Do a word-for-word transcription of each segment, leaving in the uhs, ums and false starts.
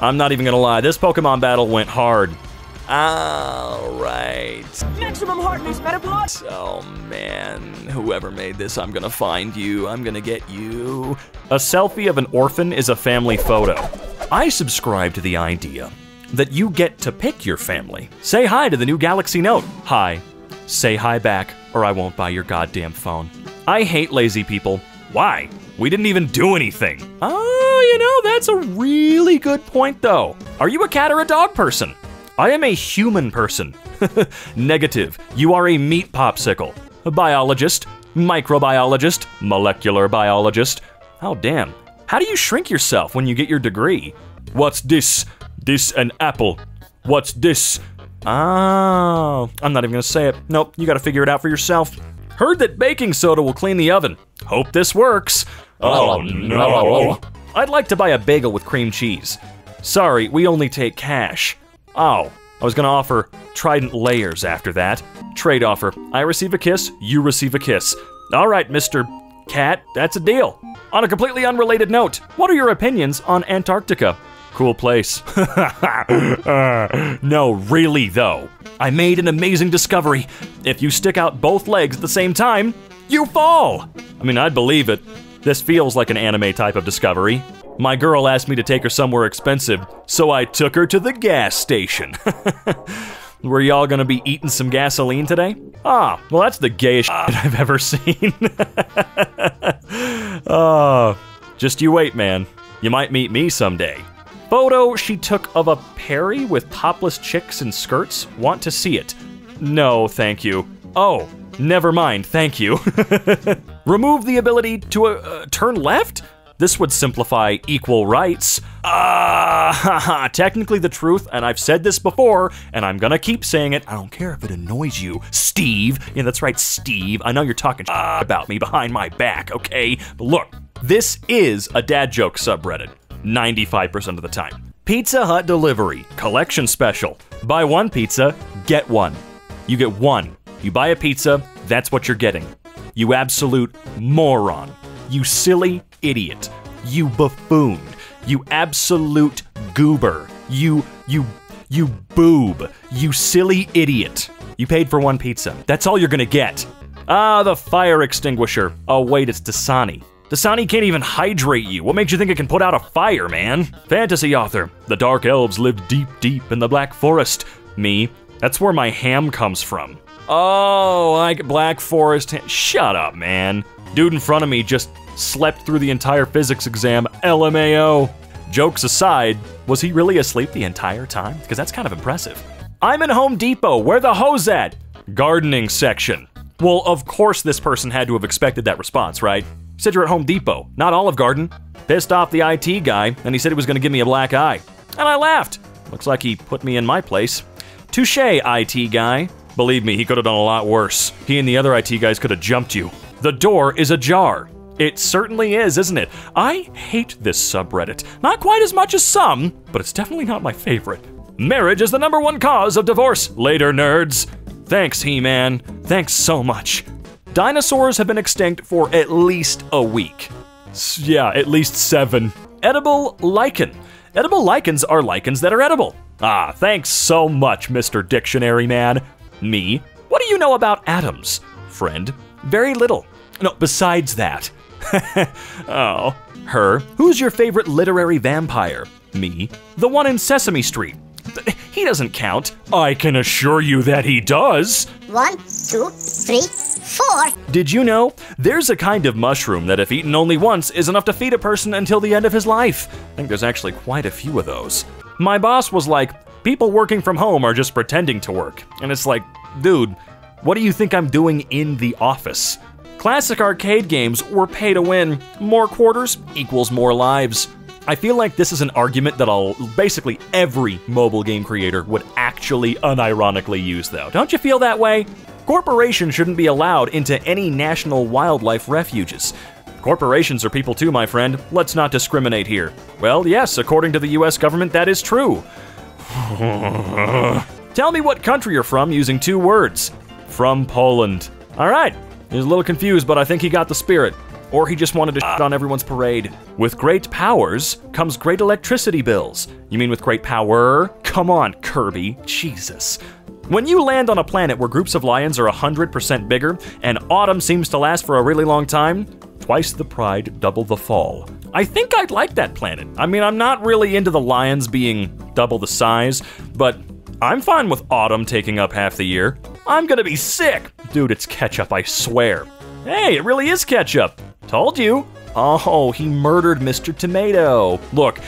I'm not even gonna lie, this Pokemon battle went hard. Alright. Maximum hardness, Metapod! Oh man, whoever made this, I'm gonna find you. I'm gonna get you. A selfie of an orphan is a family photo. I subscribe to the idea that you get to pick your family. Say hi to the new Galaxy Note. Hi. Say hi back, or I won't buy your goddamn phone. I hate lazy people. Why? We didn't even do anything. Oh, you know, that's a really good point though. Are you a cat or a dog person? I am a human person. Negative. You are a meat popsicle. A biologist, microbiologist, molecular biologist. Oh, damn. How do you shrink yourself when you get your degree? What's this? This an apple. What's this? Oh, I'm not even gonna say it. Nope, you gotta figure it out for yourself. Heard that baking soda will clean the oven. Hope this works. Oh, no. I'd like to buy a bagel with cream cheese. Sorry, we only take cash. Oh, I was gonna offer Trident Layers after that. Trade offer. I receive a kiss, you receive a kiss. All right, Mister Cat, that's a deal. On a completely unrelated note, what are your opinions on Antarctica? Cool place. uh, no, really though. I made an amazing discovery. If you stick out both legs at the same time, you fall. I mean, I'd believe it. This feels like an anime type of discovery. My girl asked me to take her somewhere expensive, so I took her to the gas station. Were y'all gonna be eating some gasoline today? Ah, well that's the gayest shit I've ever seen. uh, just you wait, man. You might meet me someday. Photo she took of a Perry with topless chicks in skirts. Want to see it? No, thank you. Oh, never mind, thank you. Remove the ability to uh, turn left? This would simplify equal rights. Ah, uh, haha, technically the truth, and I've said this before, and I'm gonna keep saying it. I don't care if it annoys you, Steve. Yeah, that's right, Steve. I know you're talking uh, about me behind my back, okay? But look, this is a dad joke subreddit, ninety-five percent of the time. Pizza Hut delivery, collection special. Buy one pizza, get one. You get one. You buy a pizza, that's what you're getting. You absolute moron. You silly idiot. You buffoon. You absolute goober. You, you, you boob. You silly idiot. You paid for one pizza. That's all you're gonna get. Ah, the fire extinguisher. Oh wait, it's Dasani. Dasani can't even hydrate you. What makes you think it can put out a fire, man? Fantasy author. The dark elves lived deep, deep in the Black Forest. Me, that's where my ham comes from. Oh, like Black Forest. Shut up, man. Dude in front of me just slept through the entire physics exam, L M A O. Jokes aside, was he really asleep the entire time? Because that's kind of impressive. I'm in Home Depot, where the hose at? Gardening section. Well, of course this person had to have expected that response, right? Said you're at Home Depot, not Olive Garden. Pissed off the I T guy, and he said he was gonna give me a black eye. And I laughed. Looks like he put me in my place. Touche, I T guy. Believe me, he could have done a lot worse. He and the other I T guys could have jumped you. The door is ajar. It certainly is, isn't it? I hate this subreddit. Not quite as much as some, but it's definitely not my favorite. Marriage is the number one cause of divorce. Later, nerds. Thanks, He-Man. Thanks so much. Dinosaurs have been extinct for at least a week. Yeah, at least seven. Edible lichen. Edible lichens are lichens that are edible. Ah, thanks so much, Mister Dictionary Man. Me? What do you know about atoms, friend? Very little. No, besides that. Oh. Her. Who's your favorite literary vampire? Me. The one in Sesame Street. He doesn't count. I can assure you that he does. One, two, three, four. Did you know? There's a kind of mushroom that if eaten only once is enough to feed a person until the end of his life. I think there's actually quite a few of those. My boss was like, people working from home are just pretending to work. And it's like, dude, what do you think I'm doing in the office? Classic arcade games were pay to win. More quarters equals more lives. I feel like this is an argument that I'll basically every mobile game creator would actually unironically use though. Don't you feel that way? Corporations shouldn't be allowed into any national wildlife refuges. Corporations are people too, my friend. Let's not discriminate here. Well, yes, according to the U S government, that is true. Tell me what country you're from using two words. From Poland. All right. He was a little confused, but I think he got the spirit. or he just wanted to shit on everyone's parade. With great powers comes great electricity bills. You mean with great power? Come on, Kirby, Jesus. When you land on a planet where groups of lions are one hundred percent bigger and autumn seems to last for a really long time, twice the pride, double the fall. I think I'd like that planet. I mean, I'm not really into the lions being double the size, but I'm fine with autumn taking up half the year. I'm gonna be sick. Dude, it's ketchup, I swear. Hey, it really is ketchup. Told you. Oh, he murdered Mister Tomato. Look,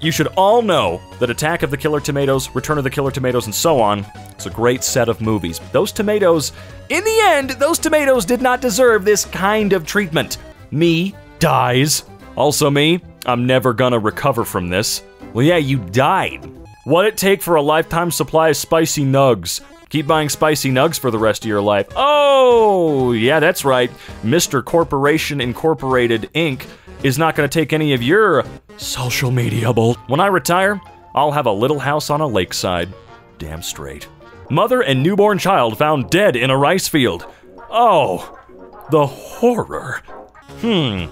you should all know that Attack of the Killer Tomatoes, Return of the Killer Tomatoes, and so on, it's a great set of movies. Those tomatoes, in the end, those tomatoes did not deserve this kind of treatment. Me dies. Also me, I'm never gonna recover from this. Well, yeah, you died. What'd it take for a lifetime supply of spicy nugs? Keep buying spicy nugs for the rest of your life. Oh, yeah, that's right. Mister Corporation Incorporated, Incorporated is not gonna take any of your social media bull. When I retire, I'll have a little house on a lakeside. Damn straight. Mother and newborn child found dead in a rice field. Oh, the horror. Hmm.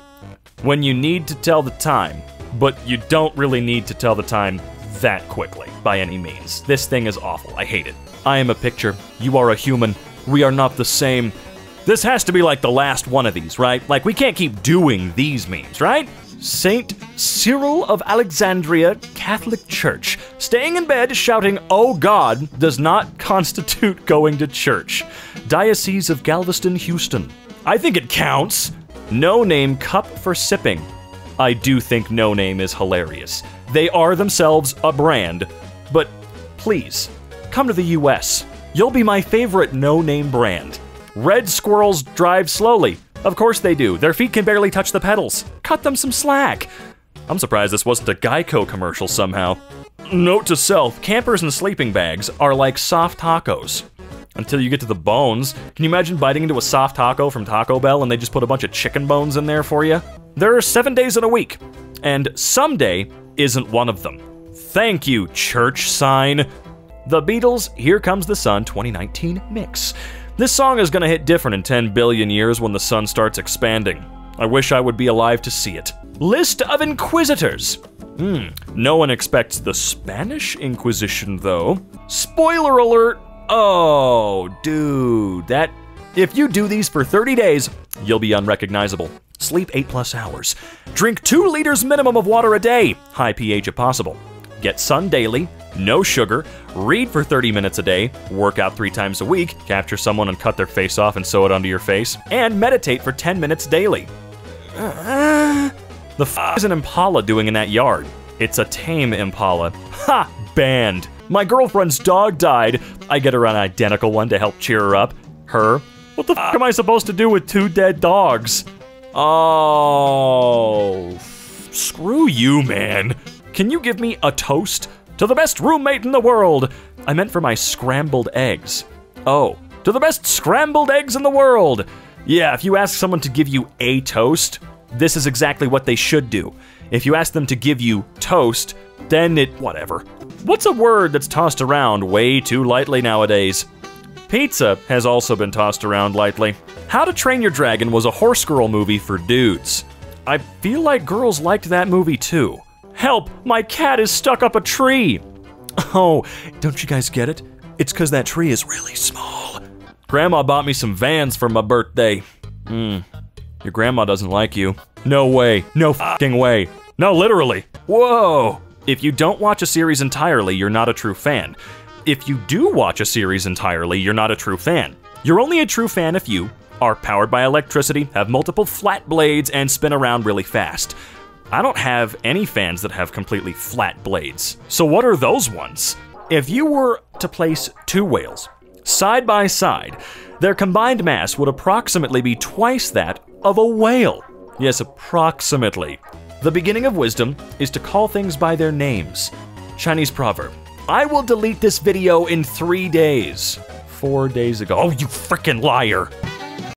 When you need to tell the time, but you don't really need to tell the time that quickly, by any means. This thing is awful, I hate it. I am a picture, you are a human, we are not the same. This has to be like the last one of these, right? Like, we can't keep doing these memes, right? Saint Cyril of Alexandria Catholic Church. Staying in bed shouting, "Oh God," does not constitute going to church. Diocese of Galveston, Houston. I think it counts. No Name cup for sipping. I do think No Name is hilarious. They are themselves a brand, but please, come to the U S. You'll be my favorite No Name brand. Red squirrels drive slowly. Of course they do. Their feet can barely touch the pedals. Cut them some slack. I'm surprised this wasn't a Geico commercial somehow. Note to self, campers and sleeping bags are like soft tacos. Until you get to the bones. Can you imagine biting into a soft taco from Taco Bell and they just put a bunch of chicken bones in there for you? There are seven days in a week, and someday isn't one of them. Thank you, church sign. The Beatles, Here Comes the Sun twenty nineteen mix. This song is gonna hit different in ten billion years when the sun starts expanding. I wish I would be alive to see it. List of Inquisitors. Hmm, no one expects the Spanish Inquisition though. Spoiler alert. Oh, dude, that, if you do these for thirty days, you'll be unrecognizable. Sleep eight plus hours. Drink two liters minimum of water a day, high pH if possible. Get sun daily, no sugar, read for thirty minutes a day, work out three times a week, capture someone and cut their face off and sew it onto your face, and meditate for ten minutes daily. Uh, the f is an impala doing in that yard? It's a tame impala. Ha, banned. My girlfriend's dog died. I get her an identical one to help cheer her up. Her? What the f am I supposed to do with two dead dogs? Oh, screw you, man. Can you give me a toast? To the best roommate in the world. I meant for my scrambled eggs. Oh, to the best scrambled eggs in the world. Yeah, if you ask someone to give you a toast, this is exactly what they should do. If you ask them to give you toast, then it, whatever. What's a word that's tossed around way too lightly nowadays? Pizza has also been tossed around lightly. How to Train Your Dragon was a horse girl movie for dudes. I feel like girls liked that movie too. Help, my cat is stuck up a tree. Oh, don't you guys get it? It's cause that tree is really small. Grandma bought me some Vans for my birthday. Hmm, your grandma doesn't like you. No way, no fucking way. No, literally, whoa. If you don't watch a series entirely, you're not a true fan. If you do watch a series entirely, you're not a true fan. You're only a true fan if you are powered by electricity, have multiple flat blades, and spin around really fast. I don't have any fans that have completely flat blades. So what are those ones? If you were to place two whales side by side, their combined mass would approximately be twice that of a whale. Yes, approximately. The beginning of wisdom is to call things by their names. Chinese proverb. I will delete this video in three days. Four days ago. Oh, you frickin' liar.